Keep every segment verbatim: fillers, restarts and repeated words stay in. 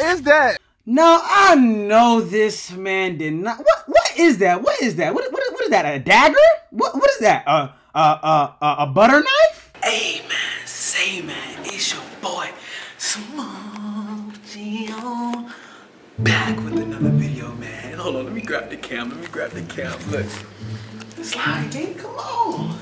is that? Now, I know this man did not. What? What is that? What is that? What? What, what is that? A dagger? What? What is that? A a a a, a butter knife? Hey man, say man, it's your boy SmoothGio back with another video, man. Hold on, let me grab the cam. Let me grab the cam. Look, sliding. Come on.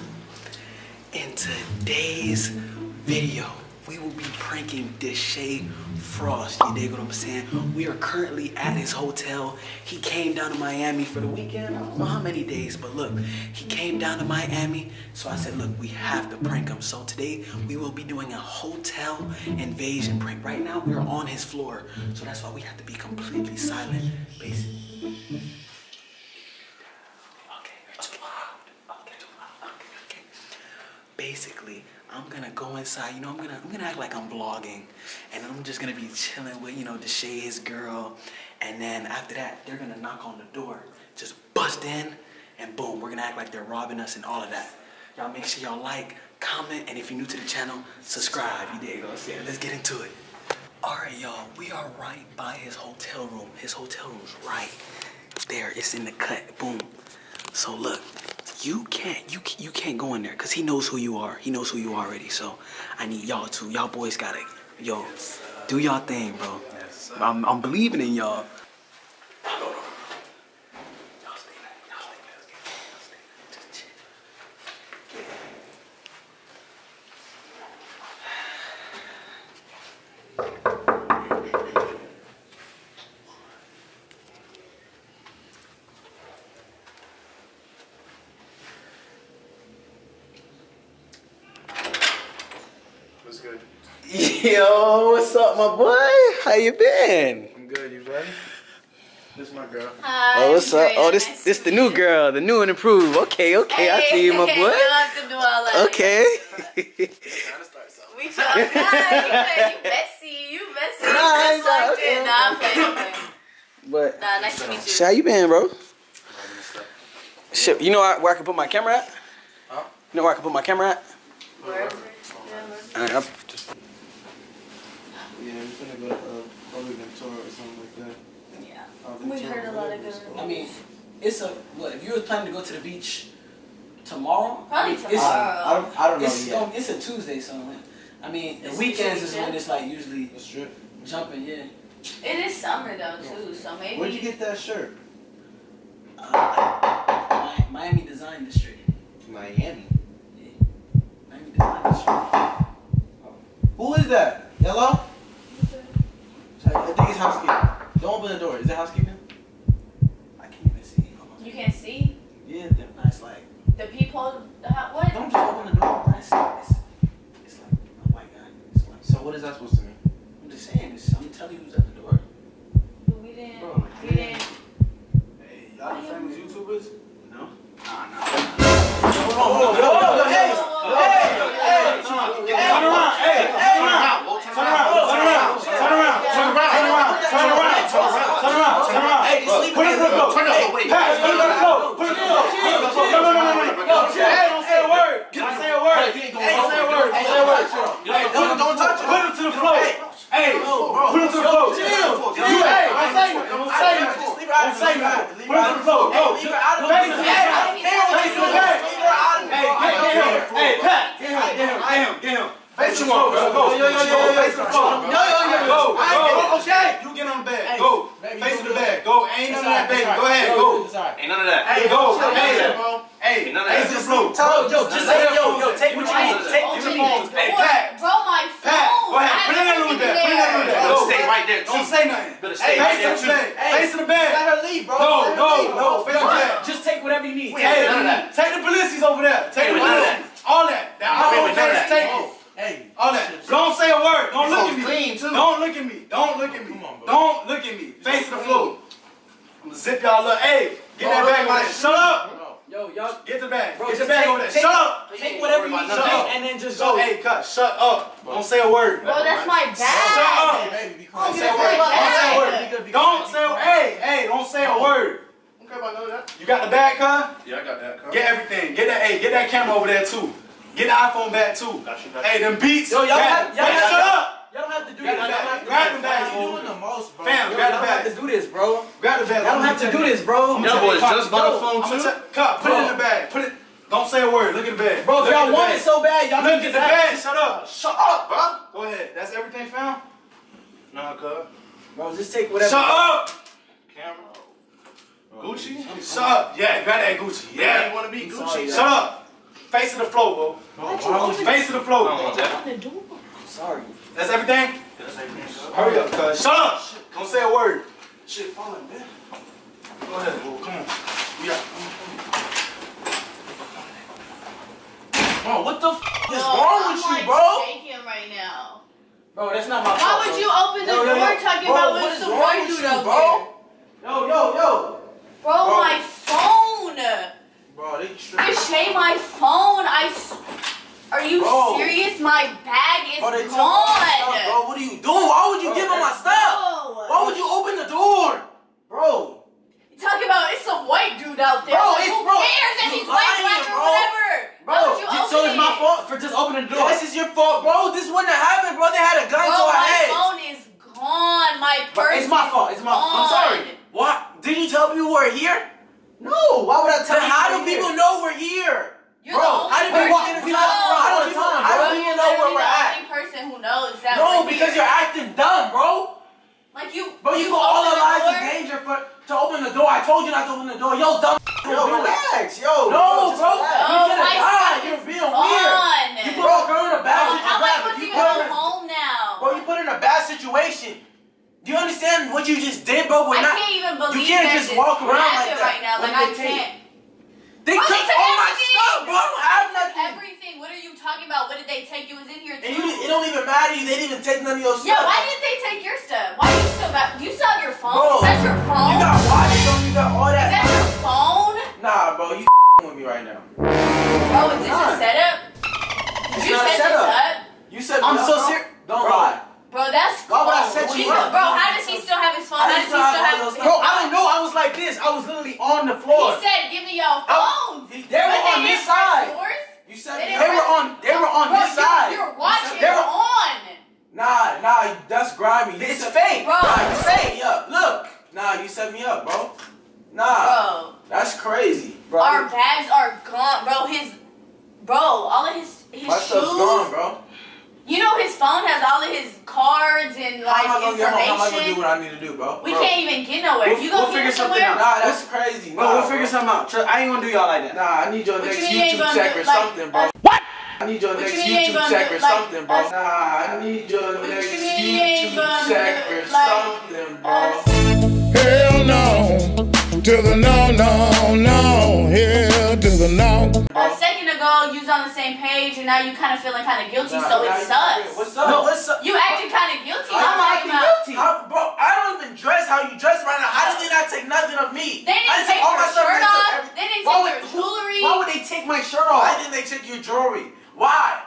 In today's video, we will be pranking Deshae Frost. You dig what I'm saying? We are currently at his hotel. He came down to Miami for the weekend. I don't know how many days, but look, he came down to Miami. So I said, look, we have to prank him. So today we will be doing a hotel invasion prank. Right now we are on his floor, so that's why we have to be completely silent. Basically. Okay, it's too loud. Okay, too loud. Okay, okay. Basically, I'm gonna go inside, you know, I'm gonna I'm gonna act like I'm vlogging, and I'm just gonna be chilling with, you know, Deshae, his girl, and then after that, they're gonna knock on the door, just bust in, and boom, we're gonna act like they're robbing us and all of that. Y'all make sure y'all like, comment, and if you're new to the channel, subscribe. You dig what I'm saying? Let's get into it. All right, y'all, we are right by his hotel room. His hotel room's right there. It's in the cut. Boom. So look. You can't, you you can't go in there because he knows who you are. He knows who you are already. So I need y'all to, y'all boys gotta, yo, yes, do y'all thing, bro. Yes, I'm I'm believing in y'all. No, no, no. Y'all stay back. Y'all stay back. Y'all stay back. Just chill. Get good. Yo, what's up, my boy? How you been? I'm good, you buddy? This is my girl. Hi. Oh, what's up? Oh, this this the new girl, the new and improved. Okay, okay, hey, I see you, my boy. I love to do all that. Okay. Trying to start something. We trying. You messy, you messy. Nah, you nah, okay. Nah, I'm playing. But nah, nice to meet you. How you been, bro? Shit, you know where I can put my camera at? Huh? You know where I can put my camera at? Where? Alright, I'm just. Yeah, we're finna go to uh, public tour or something like that. Yeah. Uh, we heard a lot of good. I mean, it's a. What, if you were planning to go to the beach tomorrow? Probably tomorrow. It's, I, don't, I don't know. It's, yet. Um, it's a Tuesday, so. I mean, the weekends is when it's like usually. The strip? Jumping, yeah. It is summer though, too, so maybe. Where'd you get that shirt? Uh, Miami Design District. Miami? Yeah. Miami Design District. Who is that? Hello? I think it's housekeeping. Don't open the door. Is that housekeeping? I can't even see. You can't see? Yeah, they're nice. Like the people. The, what? Don't just open the door. It's, it's like a white guy. It's like, so what is that supposed to mean? I'm just saying. It's, I'm telling you who's at the door. But we didn't. Bro, like, we didn't. Hey, y'all famous YouTubers? No. Nah, nah. Hold on, hold on, hey, hey, hey, hey. Turn around. Hey. Turn around, turn around, turn around, turn around, turn around, turn around, turn around, turn around, turn around. Hey, put it on the floor, turn it on the floor, pass, put it on the floor, put it on the floor. No, no, no, no, no. Hey, don't say a word. Don't say a word. Hey, say a word. Hey, say a word. Hey, don't touch it. Put it to the floor. Hey, put it to the floor. You, hey, don't say it. Don't say it. Don't say it. Put it to the floor. Go. Leave her out of the way. Face to the back. Leave her out of the way. Hey, get him. Hey, Pat. Get him. Get him. Get him. Get him. Face you on, bro. Go. Yo, yo, yo, yo, face the phone. Yo, yo, yo, go. Go. Okay. You get on the bag. Go. Face to the bag. Go. Ain't none of that, baby. Go ahead. Go. Ain't none of that. Hey, go. Hey, face the phone. Tell yo, just say yo, yo. Take what you need. Take your phone. Hey, Pat. Bro, my phone. Go ahead. Put it in the room there. Put it in the room there. Go. Stay right there. Don't say nothing. Hey, face to the bag. Face to the bag. Let her leave, bro. No, no, no. Face to the bag. Just take whatever you need. Hey, take the policies over there. Take the policies. All that. That whole thing is taken. Hey, all that. Don't say a word. Don't look at me. Clean too. Don't look at me. Don't look at me. Come on, bro. Don't look at me. Face to the floor. I'm gonna zip y'all up. Hey, get that bag over there. Shut up. Yo, y'all. Get the bag. Get the bag over there. Shut up. Take whatever you need. Shut up. And then just go. Hey, cut. Shut up. Don't say a word. Bro, that's my bag. Shut up. Don't say a word. Don't say a word. Don't say a word. Hey, hey, don't say a word. Okay, I know that. You got the bag, huh? Yeah, I got that, huh? Get everything. Get that. Hey, get that camera over there too. Get the iPhone back too. Got you, got you. Hey, them beats. Yo, y'all have, y'all have, shut up. Y'all don't have to do that. Grab them bags. You doing the most bro. Fam, yo, grab the bag. I don't have to do this, bro. Grab the bag. I don't have to do this, bro. No, boy, just by the phone, too. Cop, put it in the bag. Put it. Don't say a word. Look at the bag. Bro, if y'all want it so bad, y'all need to get the bag. Shut up. Shut up, bro. Go ahead. That's everything, fam? Nah, cuz. Bro, just take whatever. Shut up. Camera. Gucci? Shut up. Yeah, grab that Gucci. Yeah. You want to be Gucci? Shut up. Face of the floor, bro. Face of the floor. I'm sorry. That's everything? That's everything. Hurry up, cuz. Shut up. Don't say a word. Shit, falling, man. Go ahead, bro. Come on. Yeah. Bro, what the f is wrong with you, bro? I'm shaking right now. Bro, that's not my fault. Why would you open the door talking about when some white dude up here? Yo, yo, yo. Bro, my phone. Bro, they tripping. Deshae, my phone. I. Are you serious? My bag is gone. Bro, what are you doing? Why would you give him my stuff? Why would you open the door, bro? Talking about it's some white dude out there. Bro, like, who bro, cares that he's white, black, or whatever? Bro, you you, so it's my fault for just opening the door. This is your fault, bro. This wouldn't have happened, bro. They had a gun bro, to our head. My phone is gone. My purse. It's my fault. It's my fault. I'm sorry. What? Did you tell people we're here? No. Why would I tell? But you how do people here? know we're here? You're bro, the only how do people know? No, how do people know where we're at? The only person who knows that. No, because you're acting dumb, bro. Like you. Bro, you put all our lives in danger for. To open the door, I told you not to open the door. Yo, dumb. Yo, relax. Yo, no, bro. bro. No, you're God. You're being weird. You put a girl in a bad situation. You put her home now. Bro, you put her in a bad situation. Do you understand what you just did, bro? We're I not, can't even believe you can't that just walk around like that right now. Like, like I can't. They bro, took, they took all my stuff, bro. I don't have nothing. Everything. What are you talking about? What did they take? You was in here too. And you, it don't even matter. You. They didn't even take none of your stuff. Yeah, why didn't they take your stuff? Why are you still back? You still have your phone? Bro, is that your phone? You got watches on. You got all that. Is that your phone? Nah, bro. You with me right now. Bro, is this nah. a setup? Did you set this up? up? You said I'm so serious. Don't bro. lie. Bro, that's cool. Why would I set you up? Bro, how does he still have his phone? How does he still have his phone? Bro, I don't know. I was like this. I was literally on the floor. He said, give me your phone. They were on this side. You said they were on They were on this side. You're watching. They were on. Nah, nah, that's grimy. It's fake. Bro, nah, you set me up. Look. Nah, you set me up, bro. Nah. Bro. That's crazy. Bro. Our bags are gone. Bro, his... Bro, all of his, his shoes... My stuff's gone, bro. You know his phone has all of his cards and like I'm information. I'm not gonna do what I need to do, bro. We bro. can't even get nowhere. We'll, you gonna we'll figure something out. Nah, that's crazy. Bro, nah, we'll bro. figure something out. I ain't gonna do y'all like that. Nah, I need your next YouTube check or something, bro. What? I need your next YouTube check or something, bro. Nah, I need your next YouTube check or something, bro. Hell no to the no, no, no. Hell to the no. A second ago, you was on the same page, and now you kind of feeling kind of guilty, nah, so it sucks. What's up? No, what's up? You acting kind of guilty. I'm acting guilty. I, bro, I don't even dress how you dress right now. How did they not take nothing of me? They didn't I take, take all my shirt off. They didn't why take would, your jewelry. Why would they take my shirt off? Why didn't they take your jewelry? Why?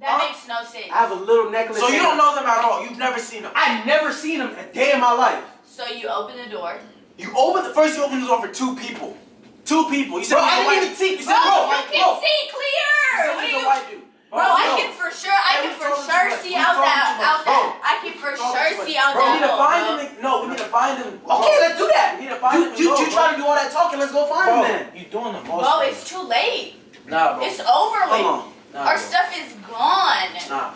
That huh? makes no sense. I have a little necklace. So you don't know them at all. You've never seen them. I've never seen them a day in my life. So you open the door. You open the first. You open the door for two people. Two people. You said bro, I didn't even see. You said, bro, bro, you can bro. see clear. You said, what do you? Bro, bro, I can for sure. I can for sure see out that. Out that. I can for sure see out that. Bro, we need to find him. No, we need to find him. Okay, let's do that. We need to find him. You, you try to do all that talking. Let's go find him, man. You doing the most? Bro, it's too late. Nah, bro. It's over. Come on. Nah, Our bro. stuff is gone. Nah,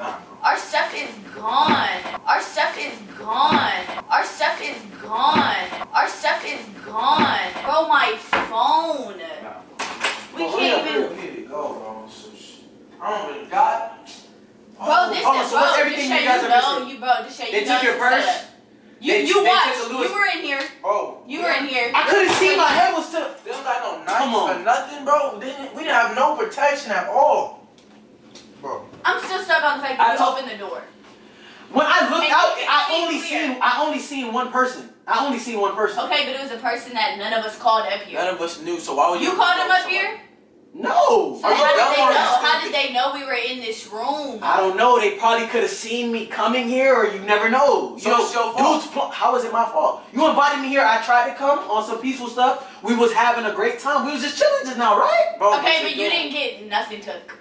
nah, bro. Our stuff is gone. Our stuff is gone. Our stuff is gone. Our stuff is gone. Bro, my phone. Nah, we bro, can't we even. Need to go, bro. So, I don't really got. Bro, oh, this oh, is so bro. What's everything Deshae, you guys you know, are you, bro, Deshae, They you took your purse. You they, you they watched. You were in here. Oh, you yeah. were in here. I couldn't see. My head was still. There was like no knife or nothing, bro. Didn't we didn't have no protection at all, bro. I'm still stuck on the fact that I you opened the door. When I looked out, I only seen I only seen one person. I only seen one person. Okay, but it was a person that none of us called up here. None of us knew, so why would you? You called him up here? No. So how did they know? How did they know we were in this room? I don't know. They probably could have seen me coming here, or you never know. So it's your fault. How is it my fault? You invited me here. I tried to come on some peaceful stuff. We was having a great time. We was just chilling just now, right? Bro, okay, but you didn't get nothing took.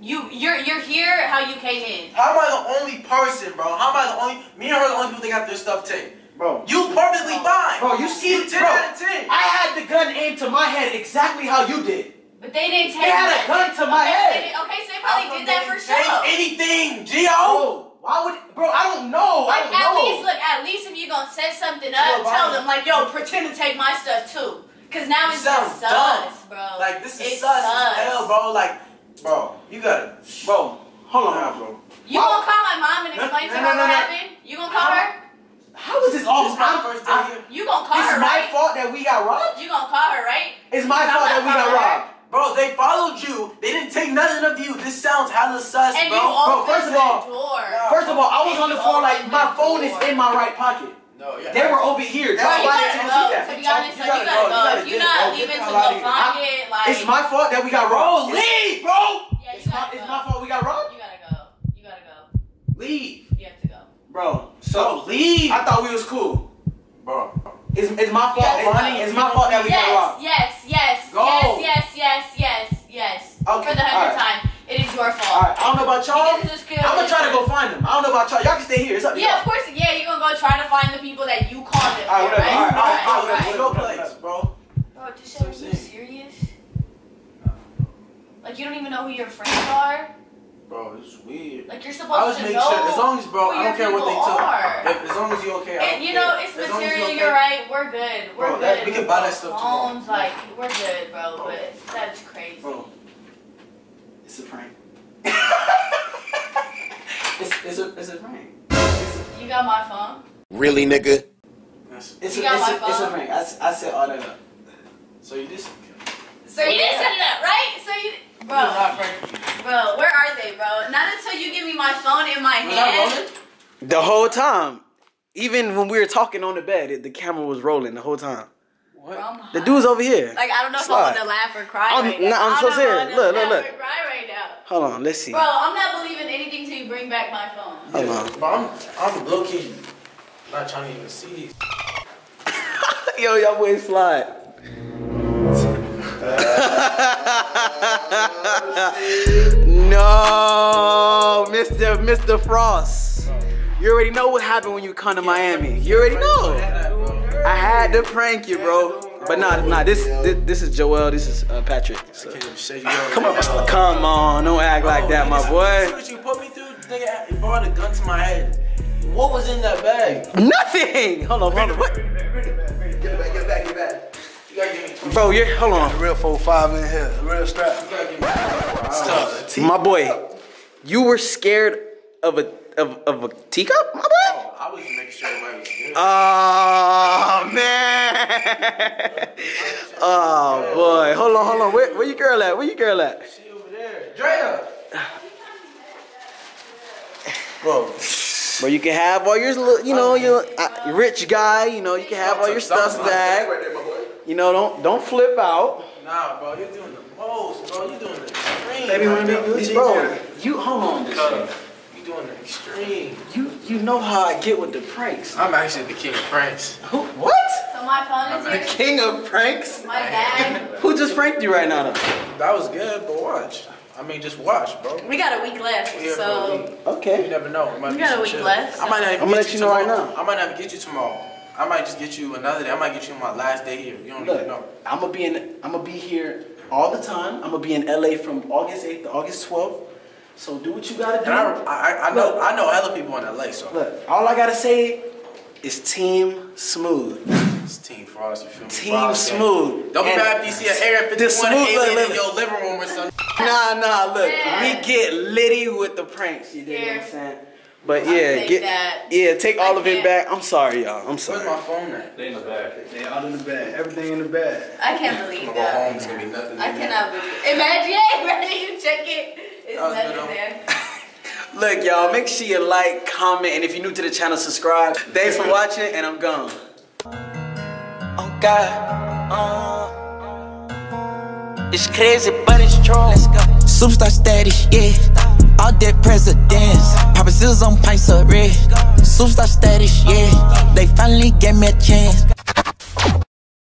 You you're you're here how you came in. How am I the only person, bro? How am I the only me and her are the only people that got their stuff taped? Bro, you perfectly bro. fine. Bro, you see it, bro. I had the gun aimed to my head exactly how you did. But they didn't take. They had that. a gun to okay, my head. Okay, so they probably did that for show. Anything, Gio? Why would, bro? I don't know. Like, I don't at know. least look. At least if you're gonna set something up, yo, tell them like, yo, pretend to take my stuff too, cause now it's just sus, bro. Like this is sus as hell, bro. Like, bro, you got it, bro. Hold on, nah, bro. You why? gonna call my mom and explain no, to no, her no, what no, happened? No. You gonna call her? How is this all this my first day here? You gonna call it's her, right? It's my fault that we got robbed? You gonna call her, right? It's my fault that we got her. robbed. Bro, they followed you. They didn't take nothing of you. This sounds hella sus, and bro. You bro, first of all, door. first of all, I was and on the floor like, my phone door. is in my right pocket. No, yeah. They were over here. That's bro, why they didn't see that. To be honest, you like, gotta, you gotta go. go. If you're not leaving to go find it, like... It's my fault that we got robbed. Leave, bro! It's my fault we got robbed? You gotta go. You gotta go. Leave. You have to go. Bro, so leave. I thought we was cool. Bro. It's, it's my fault, yes, Bonnie. It's my fault that we yes, got robbed. Yes, yes, Go. yes, yes, yes, yes, yes. Okay. For the hundredth right. time, it is your fault. All right. I don't know about y'all. I'm going to try to go find them. I don't know about y'all. Y'all can stay here. It's up to yeah, y'all. of course. Yeah, you're going to go try to find the people that you called them. All right, whatever. Right? All right, all right. All right. All right. Bro, Deshae, are you serious? Like, you don't even know who your friends are? Bro, it's weird. Like, you're supposed to know. I was making sure. As long as, bro, I don't care what they tell me. As long as you're okay, I don't care. You know, it's material. You're right. We're good. We're good. We can buy that stuff tomorrow. Homes, like, we're good, bro. But that's crazy. Bro, it's a prank. It's it's a it's a prank. You got my phone? Really, nigga? You got my phone? It's a prank. I I set all that up. So you did. So you did set it up, right? So you. Bro, bro, where are they, bro? Not until you give me my phone in my hand. The whole time, even when we were talking on the bed, it, the camera was rolling the whole time. What? The dude's over here. Like, I don't know if Slide. I want to laugh or cry I'm, right nah, now. I'm so serious. Look, look, look. Right now. Hold on, let's see. Bro, I'm not believing anything till you bring back my phone. Hold on. Bro, I'm, I'm low-key not trying to even see these. Yo, y'all boys slide. No, Mister Mister Frost. You already know what happened when you come to Miami. You already know. I had to prank you, bro. But nah, nah. This this, this is Joel. This is uh, Patrick. So. Come on, come on. Don't act like that, my boy. What you put me through? Nigga, you brought a gun to my head. What was in that bag? Nothing. Hold on, hold on. What? Get it back, get it back, get it back. Bro, you're, hold on. Real four five in here. Real strap. My boy, you were scared of a of, of a teacup, my boy? Oh, I was making sure everybody was good. Oh, man. Oh, boy. Hold on, hold on. Where, where your girl at? Where your girl at? She over there. Drea. Bro. Bro, you can have all your, you know, your uh, rich guy. You know, you can have all your stuff back. You know, don't don't flip out. Nah, bro, you're doing the most, bro. You're doing the extreme. Baby, when you bro, you hold on this shit. You doing the extreme. You you know how I get with the pranks. I'm actually the king of pranks. Who? What? So my phone is I'm the here. king of pranks. My bag. Who just pranked you right now? Though? That was good, but watch. I mean, just watch, bro. We got a week left, yeah, so week. okay. You never know. Might we got a week chill. left. So. I might not even I'm get gonna let you know tomorrow. right now. I might not get you tomorrow. I might just get you another day. I might get you my last day here. You don't Look, even know. I'm gonna be in. I'm gonna be here all the time. I'm gonna be in L A from August eighth to August twelfth. So do what you gotta do. And I, I, I know. Look, I know other people in L A. So look, all I gotta say is Team Smooth. It's Team Frost. You feel me? Team Frost, Smooth. Okay? Don't be mad if you see an Area fifty-one alien in your living room or something. Nah, nah. Look, yeah. we get litty with the pranks. You dig yeah. what I'm saying? But yeah, get that. yeah, take I all can't. of it back. I'm sorry, y'all. I'm sorry. Where's my phone at? They in the bag. They all in the bag. Everything in the bag. I can't believe I'm that. Go home. It's gonna be nothing. I cannot believe it. Imagine, imagine you check it. It's nothing there. Look, y'all. Make sure you like, comment, and if you're new to the channel, subscribe. Thanks for watching, and I'm gone. Oh God. Uh, it's crazy, but it's true. Let's go. Superstar status, yeah. All dead presidents, poppin' seals on pints of red. Superstar status, yeah. They finally gave me a chance.